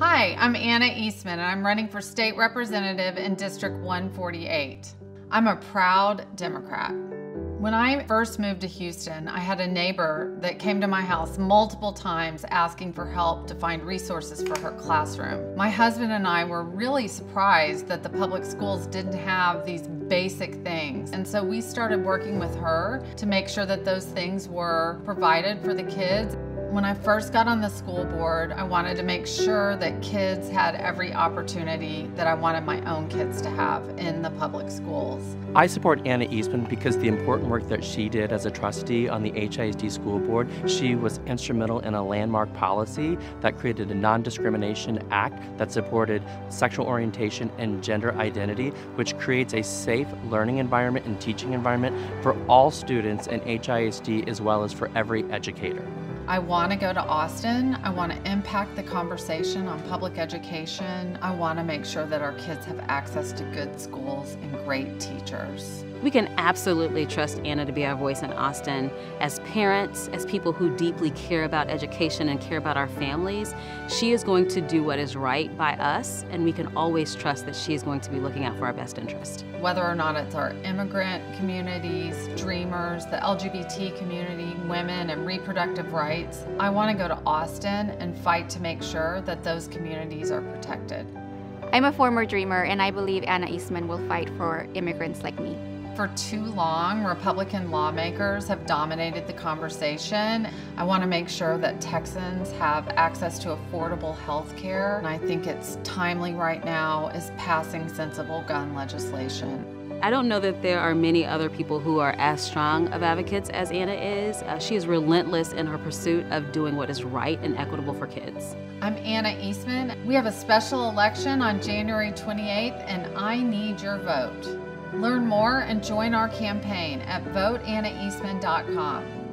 Hi, I'm Anna Eastman, and I'm running for state representative in District 148. I'm a proud Democrat. When I first moved to Houston, I had a neighbor that came to my house multiple times asking for help to find resources for her classroom. My husband and I were really surprised that the public schools didn't have these basic things. And so we started working with her to make sure that those things were provided for the kids. When I first got on the school board, I wanted to make sure that kids had every opportunity that I wanted my own kids to have in the public schools. I support Anna Eastman because the important work that she did as a trustee on the HISD school board, she was instrumental in a landmark policy that created a non-discrimination act that supported sexual orientation and gender identity, which creates a safe learning environment and teaching environment for all students in HISD as well as for every educator. I want to go to Austin. I want to impact the conversation on public education. I want to make sure that our kids have access to good schools and great teachers. We can absolutely trust Anna to be our voice in Austin. As parents, as people who deeply care about education and care about our families, she is going to do what is right by us, and we can always trust that she is going to be looking out for our best interest. Whether or not it's our immigrant communities, dreamers, the LGBT community, women, and reproductive rights, I want to go to Austin and fight to make sure that those communities are protected. I'm a former dreamer, and I believe Anna Eastman will fight for immigrants like me. For too long, Republican lawmakers have dominated the conversation. I want to make sure that Texans have access to affordable health care, and I think it's timely right now is passing sensible gun legislation. I don't know that there are many other people who are as strong of advocates as Anna is. She is relentless in her pursuit of doing what is right and equitable for kids. I'm Anna Eastman. We have a special election on January 28th, and I need your vote. Learn more and join our campaign at VoteAnnaEastman.com.